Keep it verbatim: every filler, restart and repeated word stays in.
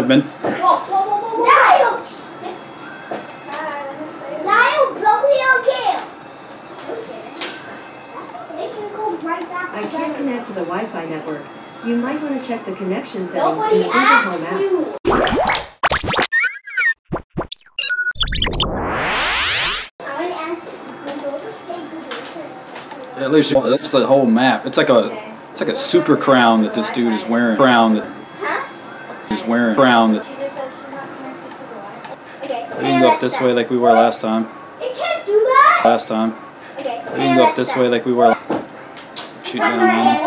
have been. I can't connect to the Wi-Fi network. You might want to check the connection settings. Nobody in the asked app. You. At least that's the whole map. It's like a, it's like a super crown that this dude is wearing. Crown that huh? he's wearing. Crown that. I didn't go up this way like we were last time. It can't do that. Last time. I didn't go up this way like we were. Shoot down.